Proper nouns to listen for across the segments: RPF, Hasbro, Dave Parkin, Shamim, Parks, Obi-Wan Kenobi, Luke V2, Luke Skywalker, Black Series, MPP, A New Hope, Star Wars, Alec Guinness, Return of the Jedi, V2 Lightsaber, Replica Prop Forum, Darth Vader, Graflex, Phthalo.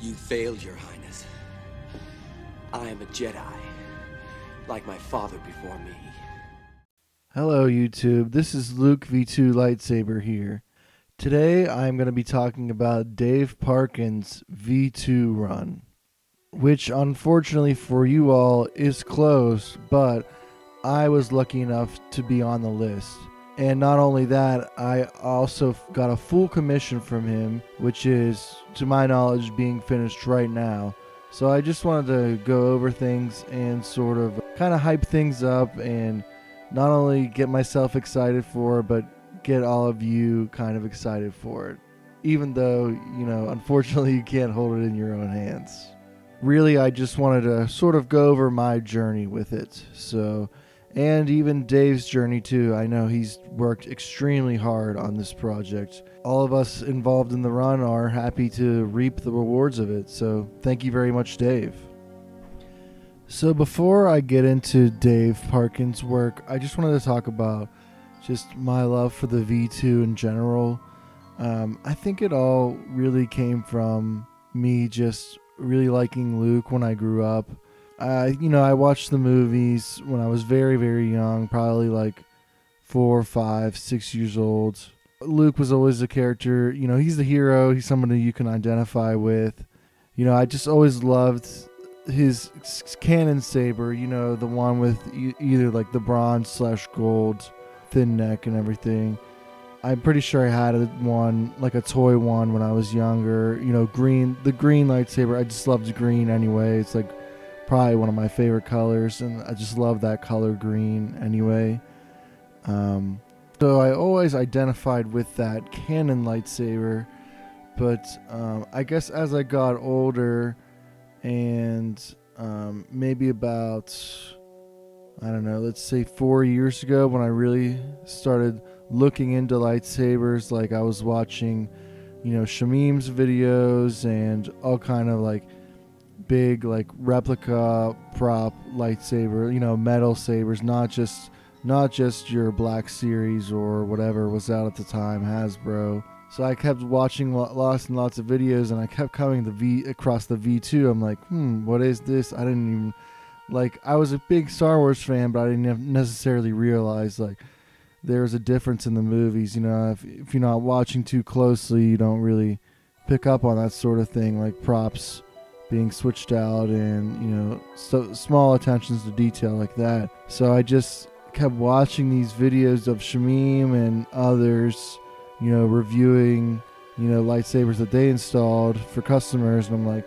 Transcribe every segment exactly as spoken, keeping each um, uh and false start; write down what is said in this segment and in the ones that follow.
You failed, Your Highness. I am a Jedi, like my father before me. Hello, YouTube. This is Luke V two Lightsaber here. Today, I'm going to be talking about Dave Parkin's V two run, which, unfortunately for you all, is closed, but I was lucky enough to be on the list. And not only that, I also got a full commission from him, which is, to my knowledge, being finished right now. So I just wanted to go over things and sort of kind of hype things up and not only get myself excited for it, but get all of you kind of excited for it. Even though, you know, unfortunately you can't hold it in your own hands. Really, I just wanted to sort of go over my journey with it. So... and even Dave's journey too. I know he's worked extremely hard on this project. All of us involved in the run are happy to reap the rewards of it, so thank you very much, Dave. So before I get into Dave Parkin's work, I just wanted to talk about just my love for the V two in general. Um, I think it all really came from me just really liking Luke when I grew up. Uh, you know, I watched the movies when I was very, very young, probably like four, five, six years old. Luke was always a character, you know, he's the hero. He's somebody you can identify with. You know, I just always loved his cannon saber, you know, the one with e either like the bronze slash gold thin neck and everything. I'm pretty sure I had one, like a toy one when I was younger, you know, green, the green lightsaber. I just loved green anyway. It's like probably one of my favorite colors, and I just love that color green anyway. Um, so I always identified with that canon lightsaber, but um, I guess as I got older and um, maybe about, I don't know, let's say four years ago when I really started looking into lightsabers, like I was watching, you know, Shamim's videos and all kind of like big like replica prop lightsaber, you know, metal sabers, not just not just your Black Series or whatever was out at the time, Hasbro. So I kept watching lots and lots of videos, and I kept coming the V across the V two. I'm like, hmm, what is this? I didn't even like. I was a big Star Wars fan, but I didn't necessarily realize like there was a difference in the movies. You know, if if you're not watching too closely, you don't really pick up on that sort of thing, like props being switched out and, you know, so small attentions to detail like that. So I just kept watching these videos of Shamim and others, you know, reviewing, you know, lightsabers that they installed for customers, and I'm like,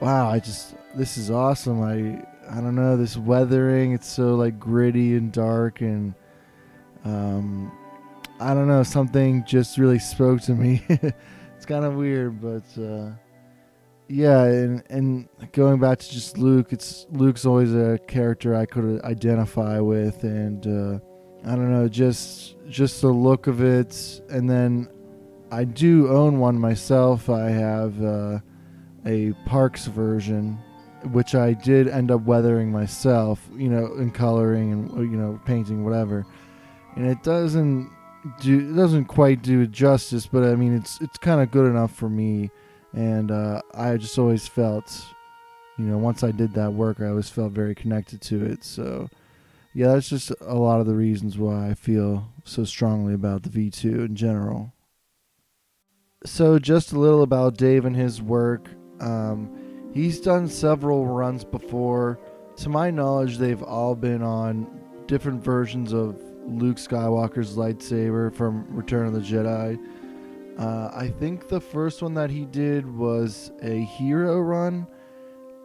wow, I just, this is awesome. I I don't know, this weathering, it's so like gritty and dark, and um I don't know, something just really spoke to me. It's kind of weird, but uh yeah, and, and going back to just Luke, it's Luke's always a character I could identify with, and uh, I don't know, just just the look of it. And then I do own one myself. I have uh, a Parks version, which I did end up weathering myself, you know, in coloring and, you know, painting, whatever. And it doesn't do it doesn't quite do it justice, but I mean, it's it's kind of good enough for me. And uh, I just always felt, you know, once I did that work, I always felt very connected to it. So, yeah, that's just a lot of the reasons why I feel so strongly about the V two in general. So just a little about Dave and his work. Um, he's done several runs before. To my knowledge, they've all been on different versions of Luke Skywalker's lightsaber from Return of the Jedi. Uh, I think the first one that he did was a hero run,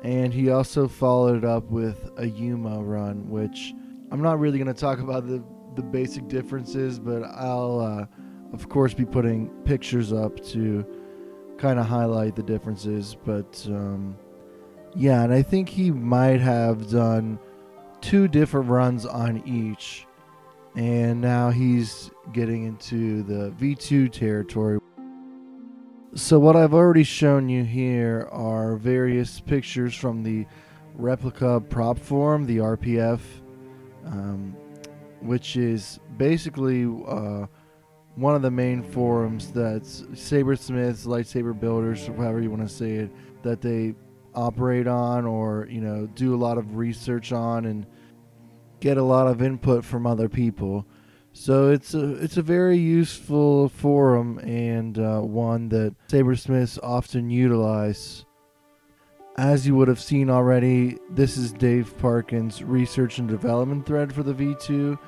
and he also followed it up with a Yuma run, which I'm not really going to talk about the, the basic differences, but I'll, uh, of course, be putting pictures up to kind of highlight the differences. But, um, yeah, and I think he might have done two different runs on each. And now he's getting into the V two territory. So what I've already shown you here are various pictures from the Replica Prop Forum, the R P F, um, which is basically uh, one of the main forums that's sabersmiths, lightsaber builders, however you want to say it, that they operate on, or, you know, do a lot of research on and get a lot of input from other people. So it's a, it's a very useful forum, and uh, one that sabersmiths often utilize. As you would have seen already, this is Dave Parkin's research and development thread for the V two.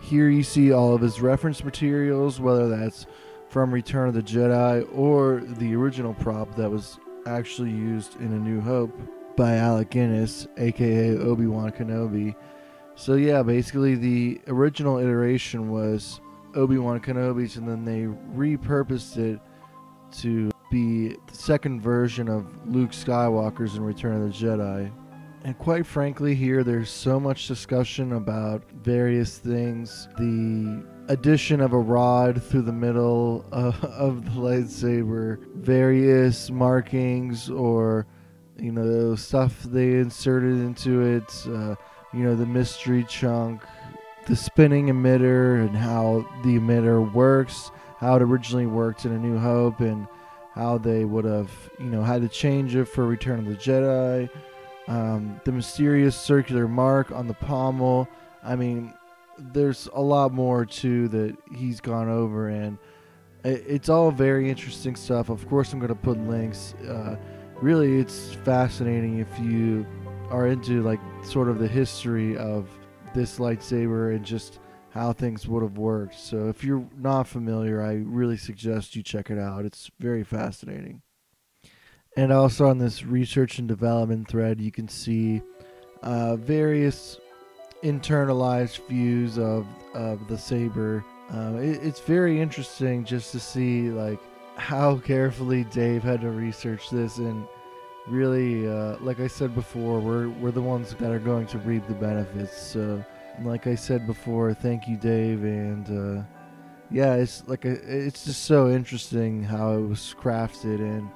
Here you see all of his reference materials, whether that's from Return of the Jedi or the original prop that was actually used in A New Hope by Alec Guinness, aka Obi-Wan Kenobi. So yeah, basically the original iteration was Obi-Wan Kenobi's, and then they repurposed it to be the second version of Luke Skywalker's in Return of the Jedi. And quite frankly, here there's so much discussion about various things. The addition of a rod through the middle of, of the lightsaber, various markings, or, you know, stuff they inserted into it, uh, you know, the mystery chunk, the spinning emitter, and how the emitter works, how it originally worked in A New Hope, and how they would have, you know, had to change it for Return of the Jedi. Um, the mysterious circular mark on the pommel. I mean, there's a lot more too that he's gone over, and it's all very interesting stuff. Of course, I'm going to put links. Uh, really, it's fascinating if you are into, like, sort of the history of this lightsaber and just how things would have worked. So if you're not familiar, I really suggest you check it out. It's very fascinating. And also on this research and development thread, you can see uh, various internalized views of, of the saber. Um, it, it's very interesting just to see, like, how carefully Dave had to research this, and really, uh, like I said before, we're, we're the ones that are going to reap the benefits. So like I said before, thank you, Dave. And uh, yeah, it's like a, it's just so interesting how it was crafted, and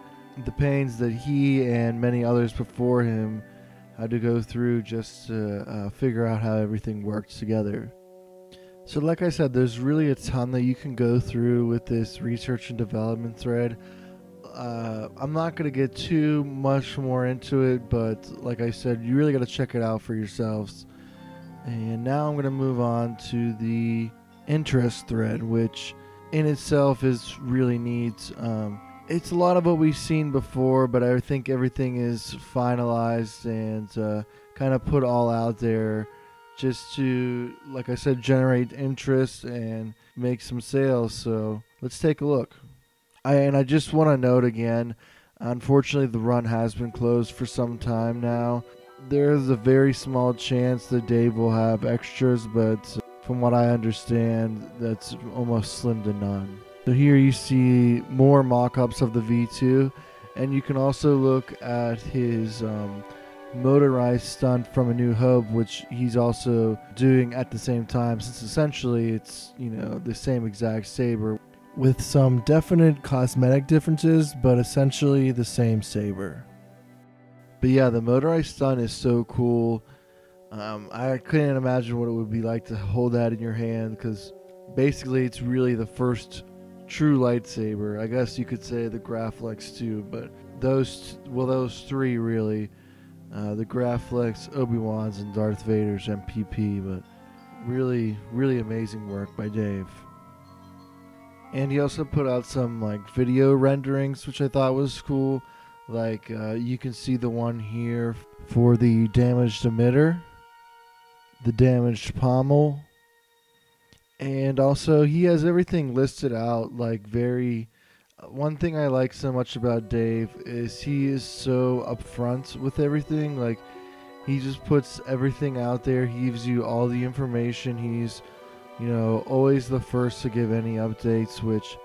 the pains that he and many others before him had to go through just to uh, figure out how everything worked together. So like I said, there's really a ton that you can go through with this research and development thread. Uh, I'm not going to get too much more into it, but like I said, you really got to check it out for yourselves. And now I'm going to move on to the interest thread, which in itself is really neat. Um, It's a lot of what we've seen before, but I think everything is finalized and uh, kind of put all out there just to, like I said, generate interest and make some sales. So let's take a look. I, and I just want to note again, unfortunately, the run has been closed for some time now. There is a very small chance that Dave will have extras, but from what I understand, that's almost slim to none. So here you see more mock-ups of the V two, and you can also look at his um, motorized stunt from A New Hope, which he's also doing at the same time, since essentially it's, you know, the same exact saber with some definite cosmetic differences, but essentially the same saber. But yeah, the motorized stunt is so cool. Um, I couldn't imagine what it would be like to hold that in your hand, because basically it's really the first true lightsaber. I guess you could say the Graflex too, but those, well, those three really, uh, the Graflex, Obi-Wan's, and Darth Vader's M P P, but really, really amazing work by Dave. And he also put out some, like, video renderings, which I thought was cool. Like, uh, you can see the one here for the damaged emitter, the damaged pommel. And also, he has everything listed out, like, very... One thing I like so much about Dave is he is so upfront with everything. Like, he just puts everything out there. He gives you all the information. He's, you know, always the first to give any updates, which,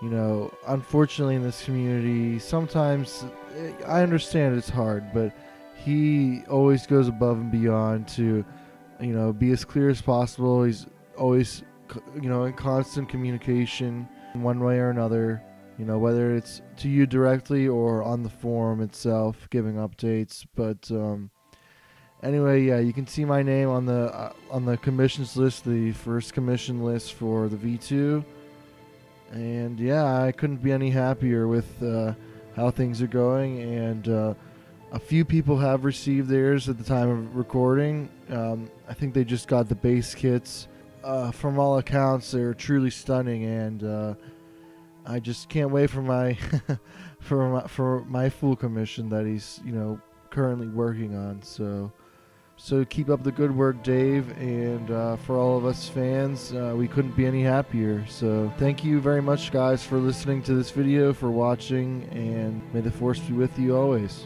you know, unfortunately in this community, sometimes, I understand it's hard, but he always goes above and beyond to, you know, be as clear as possible. He's always, you know, in constant communication in one way or another, you know, whether it's to you directly or on the forum itself giving updates. But um anyway, yeah, you can see my name on the uh, on the commissions list, the first commission list for the V two, And yeah, I couldn't be any happier with uh, how things are going. And uh, a few people have received theirs at the time of recording. Um, I think they just got the base kits. Uh, from all accounts, they're truly stunning, and uh, I just can't wait for my for my, for my full commission that he's you know currently working on. So, so keep up the good work, Dave, and uh, for all of us fans, uh, we couldn't be any happier. So, thank you very much, guys, for listening to this video, for watching, and may the Force be with you always.